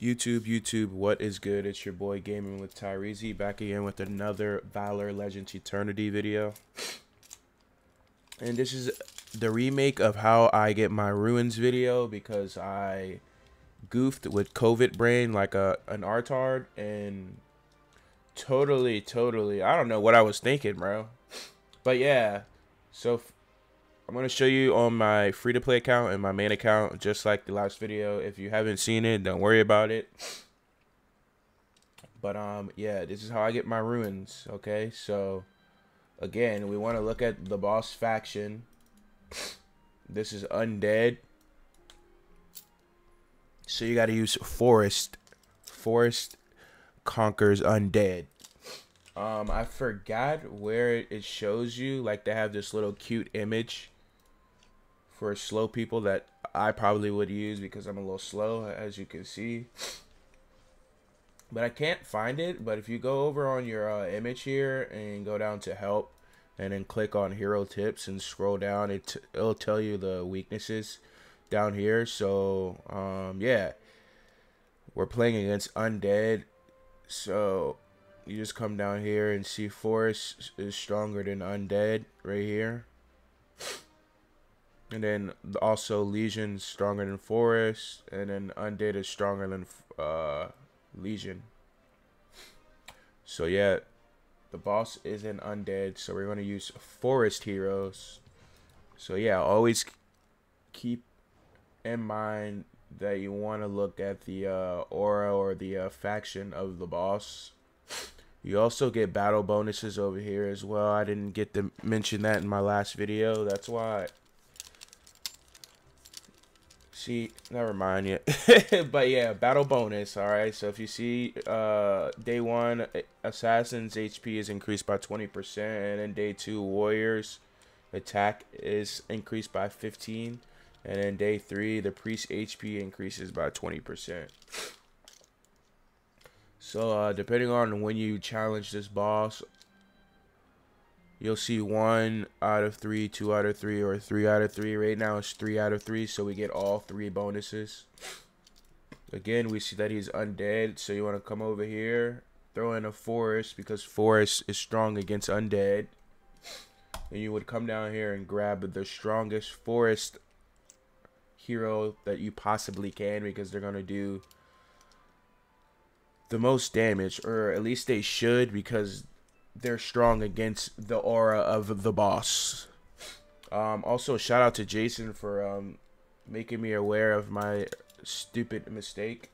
YouTube, what is good? It's your boy Gaming with Tyreezy back again with another Valor Legends Eternity video. And this is the remake of how I get my Runes video because I goofed with COVID brain like an artard and totally, I don't know what I was thinking, bro. But yeah, so I'm going to show you on my free-to-play account and my main account, just like the last video. If you haven't seen it, don't worry about it. But, yeah, this is how I get my runes, okay? So, again, we want to look at the boss faction. This is Undead. So you got to use Forest. Forest conquers Undead. I forgot where it shows you, like, they have this little cute image for slow people that I probably would use because I'm a little slow, as you can see. But I can't find it. But if you go over on your image here and go down to help and then click on hero tips and scroll down, it'll tell you the weaknesses down here. So, yeah, we're playing against Undead. So you just come down here and see Forest is stronger than Undead right here. And then also Legion's stronger than Forest. And then Undead is stronger than Legion. So yeah, the boss is an Undead. So we're going to use Forest heroes. So yeah, always keep in mind that you want to look at the aura or the faction of the boss. You also get battle bonuses over here as well. I didn't get to mention that in my last video. That's why. See, never mind yet. But yeah, battle bonus. All right. So if you see day one, Assassin's HP is increased by 20%. And then day two, Warrior's attack is increased by 15%. And then day three, the Priest HP increases by 20%. So, depending on when you challenge this boss, you'll see 1 out of 3, 2 out of 3, or 3 out of 3. Right now, it's 3 out of 3, so we get all 3 bonuses. Again, we see that he's Undead, so you want to come over here, throw in a Forest, because Forest is strong against Undead. And you would come down here and grab the strongest Forest hero that you possibly can, because they're going to do the most damage, or at least they should, because they're strong against the aura of the boss. Also, shout out to Jason for making me aware of my stupid mistake.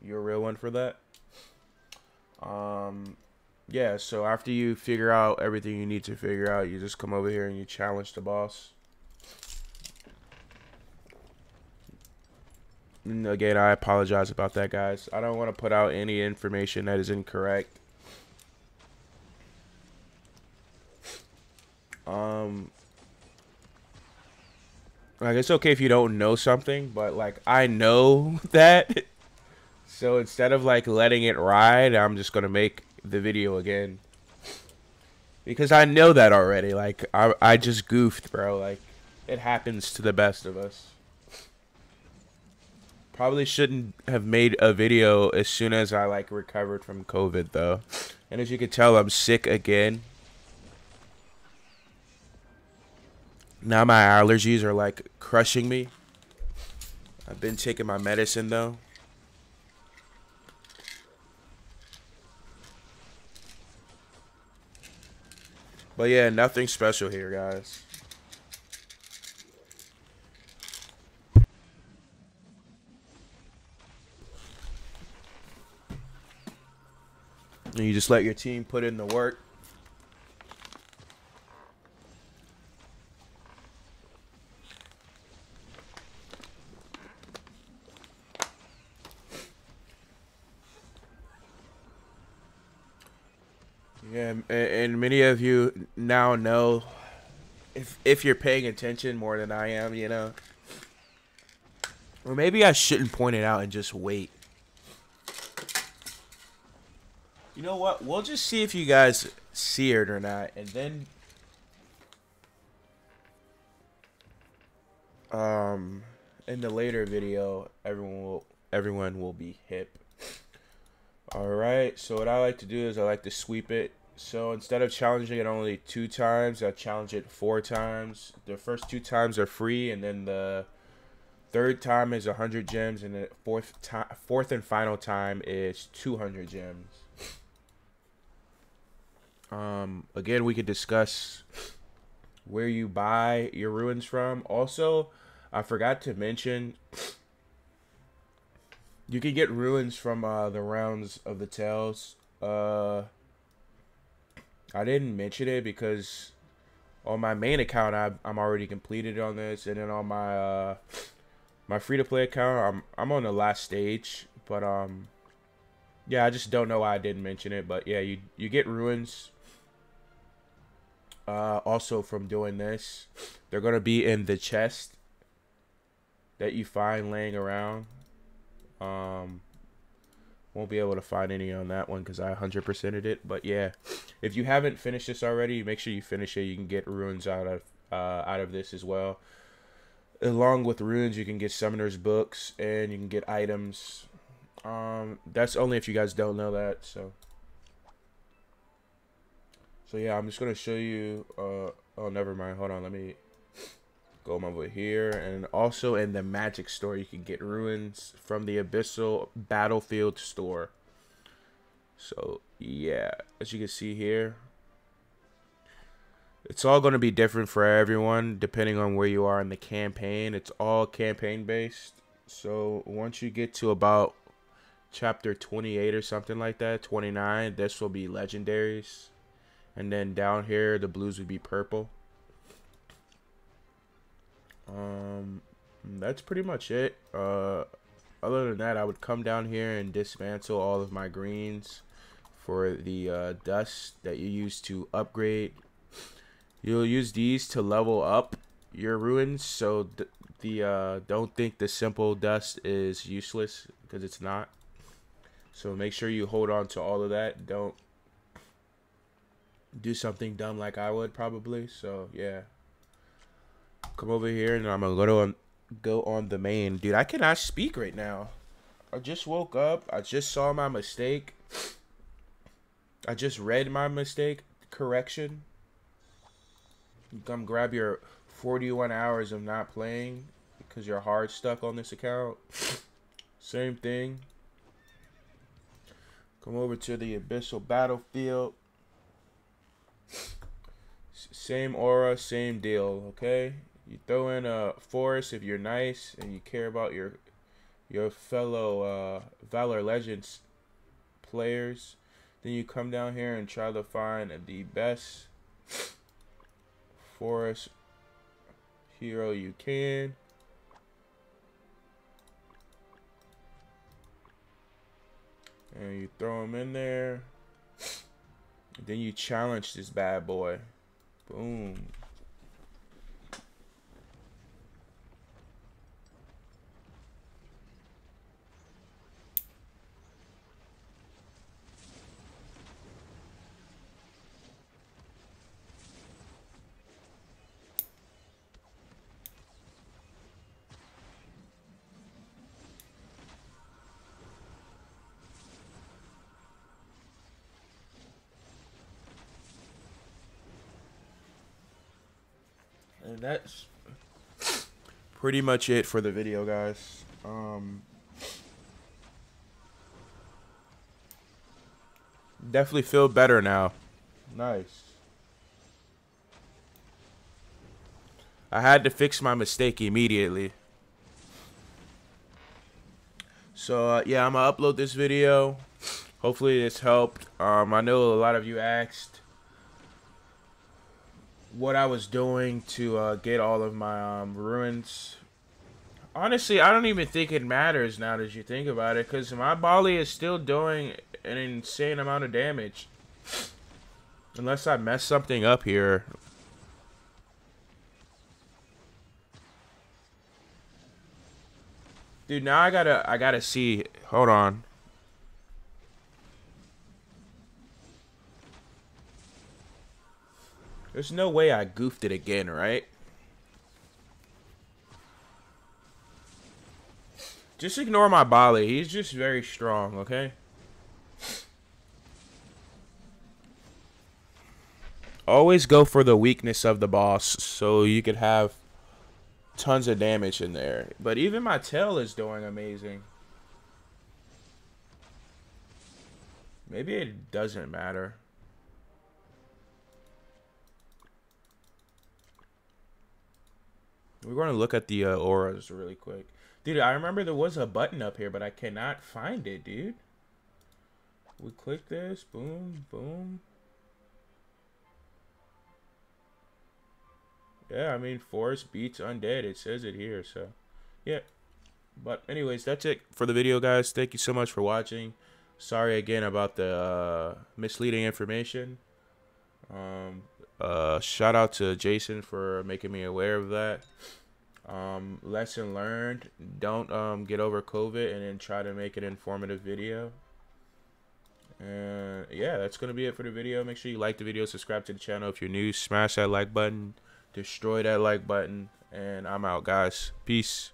You're a real one for that. Yeah, so after you figure out everything you need to figure out, you just come over here and you challenge the boss. And again, I apologize about that, guys. I don't want to put out any information that is incorrect. Like, it's okay if you don't know something, but like, I know that. So instead of like letting it ride, I'm just gonna make the video again because I know that already. Like, I just goofed, bro. Like, it happens to the best of us. Probably shouldn't have made a video as soon as I like recovered from COVID though. And as you can tell, I'm sick again. Now my allergies are like crushing me. I've been taking my medicine though. But yeah, nothing special here, guys. And you just let your team put in the work. Yeah, and many of you now know, if you're paying attention more than I am, you know. Or maybe I shouldn't point it out and just wait. You know what? We'll just see if you guys see it or not, and then in the later video, everyone will everyone will be hip. Alright, so what I like to do is I like to sweep it. So instead of challenging it only 2 times, I challenge it 4 times. The first 2 times are free, and then the third time is 100 gems, and the fourth and final time is 200 gems. Again, we could discuss where you buy your runes from. Also, I forgot to mention, you can get runes from the rounds of the tales. I didn't mention it because on my main account, I'm already completed on this, and then on my my free-to-play account, I'm on the last stage, but yeah, I just don't know why I didn't mention it, but yeah, you get runes also from doing this. They're gonna be in the chest that you find laying around. Won't be able to find any on that one because I 100%ed it, but yeah, if you haven't finished this already, make sure you finish it. You can get runes out of this as well. Along with runes, you can get summoner's books, and you can get items. That's only if you guys don't know that, so yeah, I'm just gonna show you, oh, never mind, hold on, let me go over here. And also in the magic store, you can get runes from the Abyssal Battlefield store. So yeah, as you can see here, it's all going to be different for everyone, depending on where you are in the campaign. It's all campaign-based. So once you get to about chapter 28 or something like that, 29, this will be legendaries. And then down here, the blues would be purple. That's pretty much it. Other than that, I would come down here and dismantle all of my greens for the dust that you use to upgrade. You'll use these to level up your ruins, so don't think the simple dust is useless, because it's not. So make sure you hold on to all of that. Don't do something dumb like I would probably. So yeah, come over here, and I'm gonna go on the main. Dude, I cannot speak right now. I just woke up. I just saw my mistake. I just read my mistake correction. Come grab your 41 hours of not playing because you're hard stuck on this account. Same thing. Come over to the Abyssal Battlefield. Same aura, same deal, okay? You throw in a forest if you're nice and you care about your fellow Valor Legends players. Then you come down here and try to find the best forest hero you can. And you throw him in there. Then you challenge this bad boy. Boom. And that's pretty much it for the video, guys. Definitely feel better now. Nice. I had to fix my mistake immediately. So yeah, I'm gonna upload this video. Hopefully this helped. I know a lot of you asked what I was doing to get all of my ruins. Honestly, I don't even think it matters now that you think about it, because my Bali is still doing an insane amount of damage. Unless I mess something up here. Dude, now I gotta see. Hold on. There's no way I goofed it again, right? Just ignore my Bali. He's just very strong, okay? Always go for the weakness of the boss so you could have tons of damage in there. But even my tail is doing amazing. Maybe it doesn't matter. We're going to look at the auras really quick. Dude, I remember there was a button up here, but I cannot find it, dude. We click this. Boom, boom. Yeah, I mean, forest beats undead. It says it here, so. Yeah. But anyways, that's it for the video, guys. Thank you so much for watching. Sorry again about the misleading information. Shout out to Jason for making me aware of that. Lesson learned. Don't get over COVID and then try to make an informative video. And yeah, that's going to be it for the video. Make sure you like the video, subscribe to the channel if you're new, smash that like button, destroy that like button, and I'm out, guys. Peace.